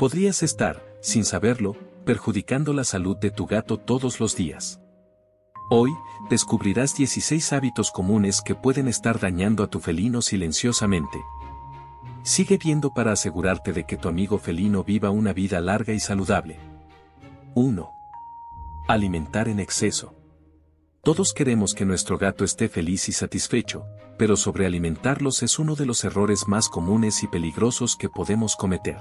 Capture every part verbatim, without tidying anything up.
Podrías estar, sin saberlo, perjudicando la salud de tu gato todos los días. Hoy, descubrirás dieciséis hábitos comunes que pueden estar dañando a tu felino silenciosamente. Sigue viendo para asegurarte de que tu amigo felino viva una vida larga y saludable. uno. Alimentar en exceso. Todos queremos que nuestro gato esté feliz y satisfecho, pero sobrealimentarlos es uno de los errores más comunes y peligrosos que podemos cometer.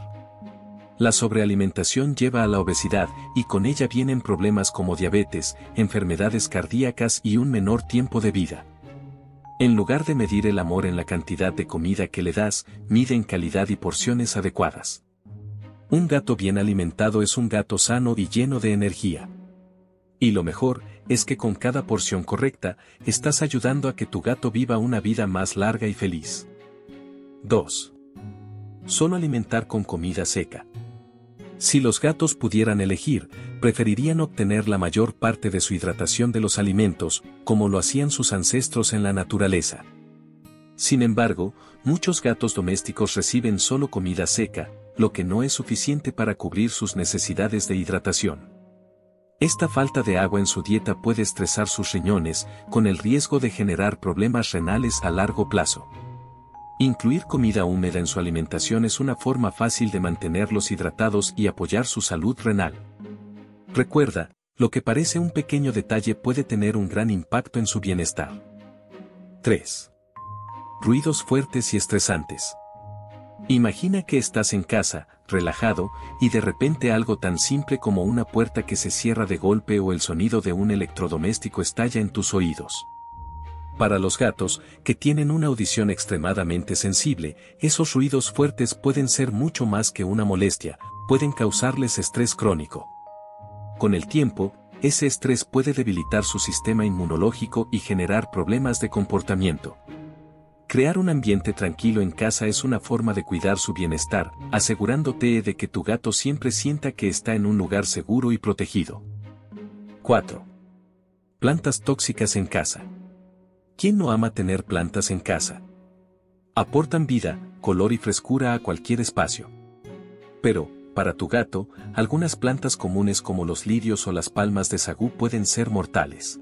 La sobrealimentación lleva a la obesidad y con ella vienen problemas como diabetes, enfermedades cardíacas y un menor tiempo de vida. En lugar de medir el amor en la cantidad de comida que le das, mide en calidad y porciones adecuadas. Un gato bien alimentado es un gato sano y lleno de energía. Y lo mejor es que con cada porción correcta, estás ayudando a que tu gato viva una vida más larga y feliz. dos. Solo alimentar con comida seca. Si los gatos pudieran elegir, preferirían obtener la mayor parte de su hidratación de los alimentos, como lo hacían sus ancestros en la naturaleza. Sin embargo, muchos gatos domésticos reciben solo comida seca, lo que no es suficiente para cubrir sus necesidades de hidratación. Esta falta de agua en su dieta puede estresar sus riñones, con el riesgo de generar problemas renales a largo plazo. Incluir comida húmeda en su alimentación es una forma fácil de mantenerlos hidratados y apoyar su salud renal. Recuerda, lo que parece un pequeño detalle puede tener un gran impacto en su bienestar. tres. Ruidos fuertes y estresantes. Imagina que estás en casa, relajado, y de repente algo tan simple como una puerta que se cierra de golpe o el sonido de un electrodoméstico estalla en tus oídos. Para los gatos, que tienen una audición extremadamente sensible, esos ruidos fuertes pueden ser mucho más que una molestia, pueden causarles estrés crónico. Con el tiempo, ese estrés puede debilitar su sistema inmunológico y generar problemas de comportamiento. Crear un ambiente tranquilo en casa es una forma de cuidar su bienestar, asegurándote de que tu gato siempre sienta que está en un lugar seguro y protegido. cuatro. Plantas tóxicas en casa. ¿Quién no ama tener plantas en casa? Aportan vida, color y frescura a cualquier espacio. Pero, para tu gato, algunas plantas comunes como los lirios o las palmas de sagú pueden ser mortales.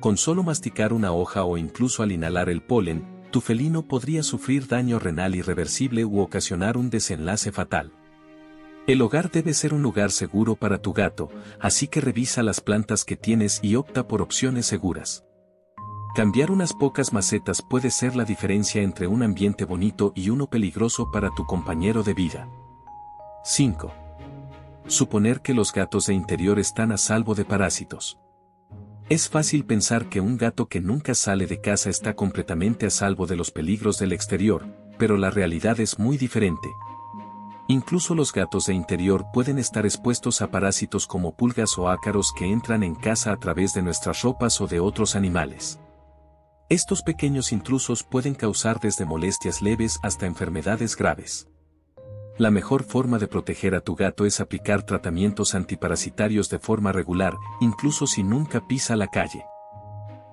Con solo masticar una hoja o incluso al inhalar el polen, tu felino podría sufrir daño renal irreversible u ocasionar un desenlace fatal. El hogar debe ser un lugar seguro para tu gato, así que revisa las plantas que tienes y opta por opciones seguras. Cambiar unas pocas macetas puede ser la diferencia entre un ambiente bonito y uno peligroso para tu compañero de vida. cinco. Suponer que los gatos de interior están a salvo de parásitos. Es fácil pensar que un gato que nunca sale de casa está completamente a salvo de los peligros del exterior, pero la realidad es muy diferente. Incluso los gatos de interior pueden estar expuestos a parásitos como pulgas o ácaros que entran en casa a través de nuestras ropas o de otros animales. Estos pequeños intrusos pueden causar desde molestias leves hasta enfermedades graves. La mejor forma de proteger a tu gato es aplicar tratamientos antiparasitarios de forma regular, incluso si nunca pisa la calle.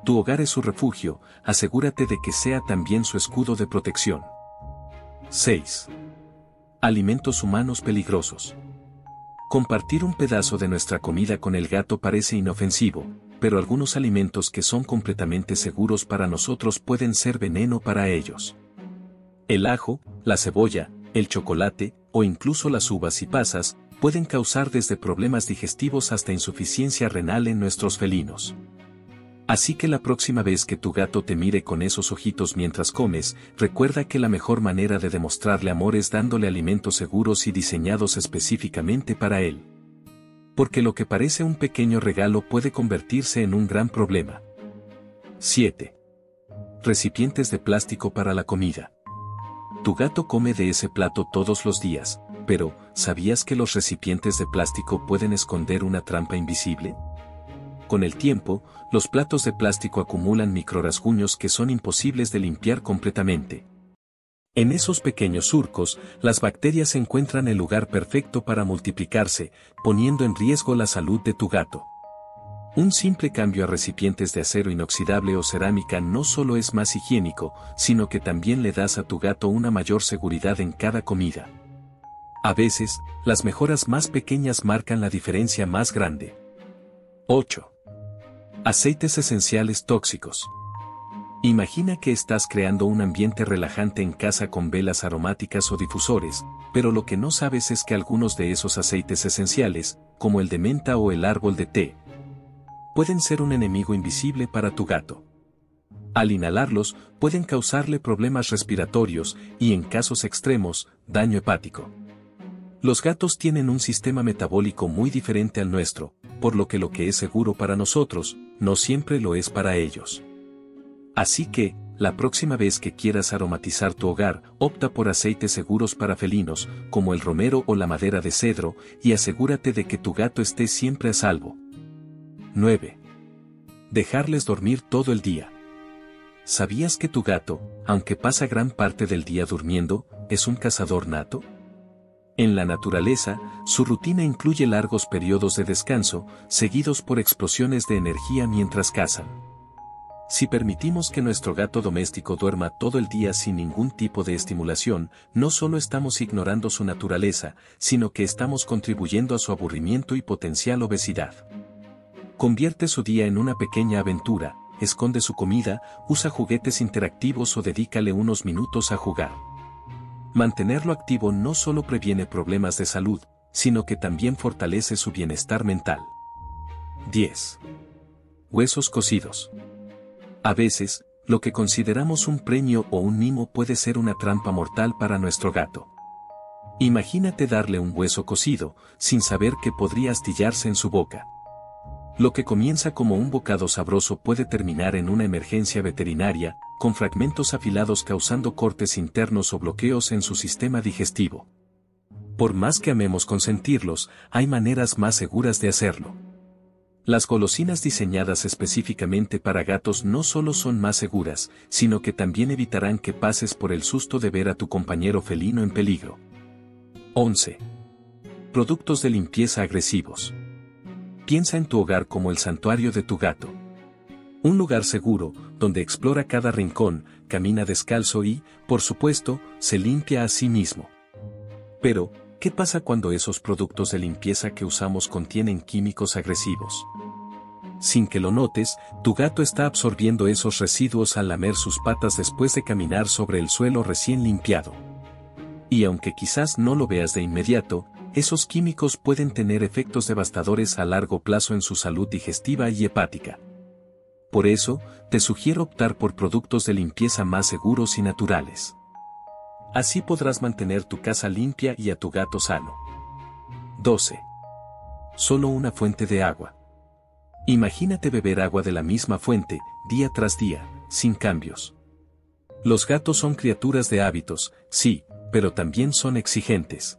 Tu hogar es su refugio, asegúrate de que sea también su escudo de protección. seis. Alimentos humanos peligrosos. Compartir un pedazo de nuestra comida con el gato parece inofensivo, pero algunos alimentos que son completamente seguros para nosotros pueden ser veneno para ellos. El ajo, la cebolla, el chocolate, o incluso las uvas y pasas, pueden causar desde problemas digestivos hasta insuficiencia renal en nuestros felinos. Así que la próxima vez que tu gato te mire con esos ojitos mientras comes, recuerda que la mejor manera de demostrarle amor es dándole alimentos seguros y diseñados específicamente para él. Porque lo que parece un pequeño regalo puede convertirse en un gran problema. siete. Recipientes de plástico para la comida. Tu gato come de ese plato todos los días, pero ¿sabías que los recipientes de plástico pueden esconder una trampa invisible? Con el tiempo, los platos de plástico acumulan microrasguños que son imposibles de limpiar completamente. En esos pequeños surcos, las bacterias encuentran el lugar perfecto para multiplicarse, poniendo en riesgo la salud de tu gato. Un simple cambio a recipientes de acero inoxidable o cerámica no solo es más higiénico, sino que también le das a tu gato una mayor seguridad en cada comida. A veces, las mejoras más pequeñas marcan la diferencia más grande. ocho. Aceites esenciales tóxicos. Imagina que estás creando un ambiente relajante en casa con velas aromáticas o difusores, pero lo que no sabes es que algunos de esos aceites esenciales, como el de menta o el árbol de té, pueden ser un enemigo invisible para tu gato. Al inhalarlos, pueden causarle problemas respiratorios y, en casos extremos, daño hepático. Los gatos tienen un sistema metabólico muy diferente al nuestro, por lo que lo que es seguro para nosotros, no siempre lo es para ellos. Así que, la próxima vez que quieras aromatizar tu hogar, opta por aceites seguros para felinos, como el romero o la madera de cedro, y asegúrate de que tu gato esté siempre a salvo. nueve. Dejarles dormir todo el día. ¿Sabías que tu gato, aunque pasa gran parte del día durmiendo, es un cazador nato? En la naturaleza, su rutina incluye largos periodos de descanso, seguidos por explosiones de energía mientras cazan. Si permitimos que nuestro gato doméstico duerma todo el día sin ningún tipo de estimulación, no solo estamos ignorando su naturaleza, sino que estamos contribuyendo a su aburrimiento y potencial obesidad. Convierte su día en una pequeña aventura, esconde su comida, usa juguetes interactivos o dedícale unos minutos a jugar. Mantenerlo activo no solo previene problemas de salud, sino que también fortalece su bienestar mental. diez. Huesos cocidos. A veces, lo que consideramos un premio o un mimo puede ser una trampa mortal para nuestro gato. Imagínate darle un hueso cocido, sin saber que podría astillarse en su boca. Lo que comienza como un bocado sabroso puede terminar en una emergencia veterinaria, con fragmentos afilados causando cortes internos o bloqueos en su sistema digestivo. Por más que amemos consentirlos, hay maneras más seguras de hacerlo. Las golosinas diseñadas específicamente para gatos no solo son más seguras, sino que también evitarán que pases por el susto de ver a tu compañero felino en peligro. once. Productos de limpieza agresivos. Piensa en tu hogar como el santuario de tu gato. Un lugar seguro, donde explora cada rincón, camina descalzo y, por supuesto, se limpia a sí mismo. Pero, ¿qué pasa cuando esos productos de limpieza que usamos contienen químicos agresivos? Sin que lo notes, tu gato está absorbiendo esos residuos al lamer sus patas después de caminar sobre el suelo recién limpiado. Y aunque quizás no lo veas de inmediato, esos químicos pueden tener efectos devastadores a largo plazo en su salud digestiva y hepática. Por eso, te sugiero optar por productos de limpieza más seguros y naturales. Así podrás mantener tu casa limpia y a tu gato sano. doce. Solo una fuente de agua. Imagínate beber agua de la misma fuente, día tras día, sin cambios. Los gatos son criaturas de hábitos, sí, pero también son exigentes.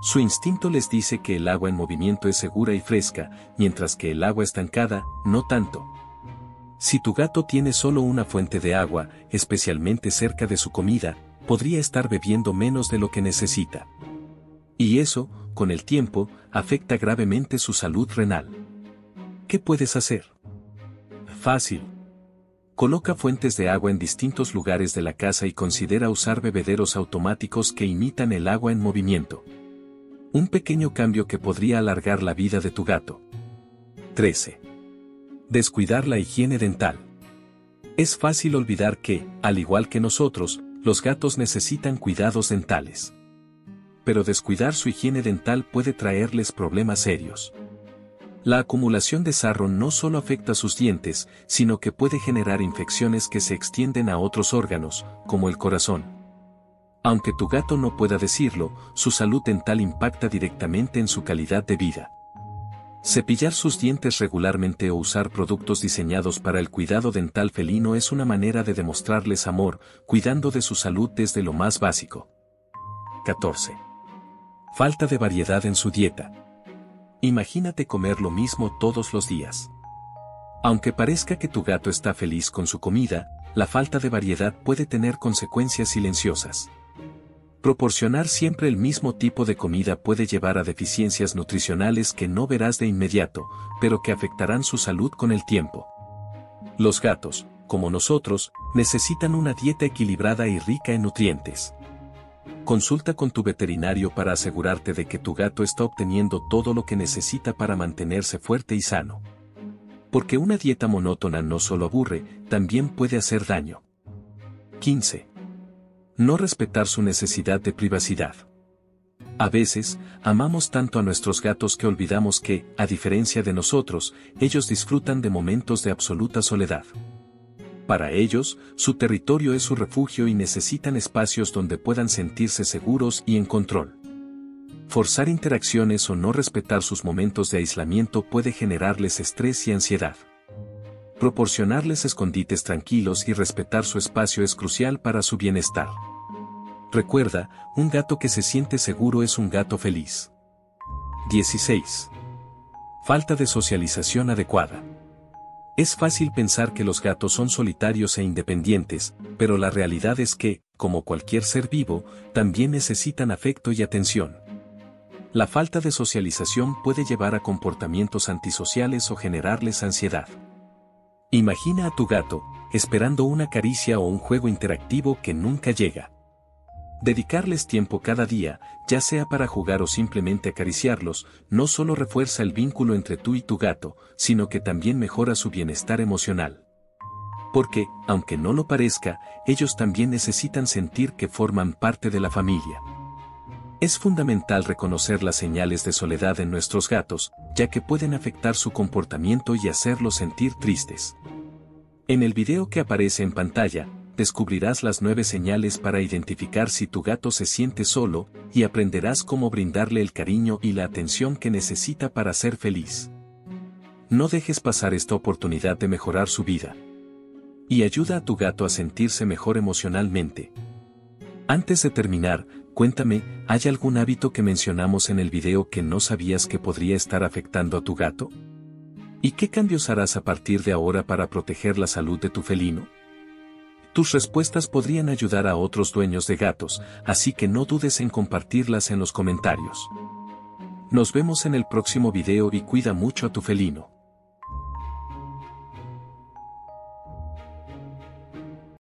Su instinto les dice que el agua en movimiento es segura y fresca, mientras que el agua estancada, no tanto. Si tu gato tiene solo una fuente de agua, especialmente cerca de su comida, podría estar bebiendo menos de lo que necesita. Y eso, con el tiempo, afecta gravemente su salud renal. ¿Qué puedes hacer? Fácil. Coloca fuentes de agua en distintos lugares de la casa y considera usar bebederos automáticos que imitan el agua en movimiento. Un pequeño cambio que podría alargar la vida de tu gato. trece. Descuidar la higiene dental. Es fácil olvidar que, al igual que nosotros, los gatos necesitan cuidados dentales. Pero descuidar su higiene dental puede traerles problemas serios. La acumulación de sarro no solo afecta sus dientes, sino que puede generar infecciones que se extienden a otros órganos, como el corazón. Aunque tu gato no pueda decirlo, su salud dental impacta directamente en su calidad de vida. Cepillar sus dientes regularmente o usar productos diseñados para el cuidado dental felino es una manera de demostrarles amor, cuidando de su salud desde lo más básico. catorce. Falta de variedad en su dieta. Imagínate comer lo mismo todos los días. Aunque parezca que tu gato está feliz con su comida, la falta de variedad puede tener consecuencias silenciosas. Proporcionar siempre el mismo tipo de comida puede llevar a deficiencias nutricionales que no verás de inmediato, pero que afectarán su salud con el tiempo. Los gatos, como nosotros, necesitan una dieta equilibrada y rica en nutrientes. Consulta con tu veterinario para asegurarte de que tu gato está obteniendo todo lo que necesita para mantenerse fuerte y sano. Porque una dieta monótona no solo aburre, también puede hacer daño. quince. No respetar su necesidad de privacidad. A veces, amamos tanto a nuestros gatos que olvidamos que, a diferencia de nosotros, ellos disfrutan de momentos de absoluta soledad. Para ellos, su territorio es su refugio y necesitan espacios donde puedan sentirse seguros y en control. Forzar interacciones o no respetar sus momentos de aislamiento puede generarles estrés y ansiedad. Proporcionarles escondites tranquilos y respetar su espacio es crucial para su bienestar. Recuerda, un gato que se siente seguro es un gato feliz. dieciséis. Falta de socialización adecuada. Es fácil pensar que los gatos son solitarios e independientes, pero la realidad es que, como cualquier ser vivo, también necesitan afecto y atención. La falta de socialización puede llevar a comportamientos antisociales o generarles ansiedad. Imagina a tu gato, esperando una caricia o un juego interactivo que nunca llega. Dedicarles tiempo cada día, ya sea para jugar o simplemente acariciarlos, no solo refuerza el vínculo entre tú y tu gato, sino que también mejora su bienestar emocional. Porque, aunque no lo parezca, ellos también necesitan sentir que forman parte de la familia. Es fundamental reconocer las señales de soledad en nuestros gatos, ya que pueden afectar su comportamiento y hacerlos sentir tristes. En el video que aparece en pantalla, descubrirás las nueve señales para identificar si tu gato se siente solo y aprenderás cómo brindarle el cariño y la atención que necesita para ser feliz. No dejes pasar esta oportunidad de mejorar su vida. Y ayuda a tu gato a sentirse mejor emocionalmente. Antes de terminar, cuéntame, ¿hay algún hábito que mencionamos en el video que no sabías que podría estar afectando a tu gato? ¿Y qué cambios harás a partir de ahora para proteger la salud de tu felino? Tus respuestas podrían ayudar a otros dueños de gatos, así que no dudes en compartirlas en los comentarios. Nos vemos en el próximo video y cuida mucho a tu felino.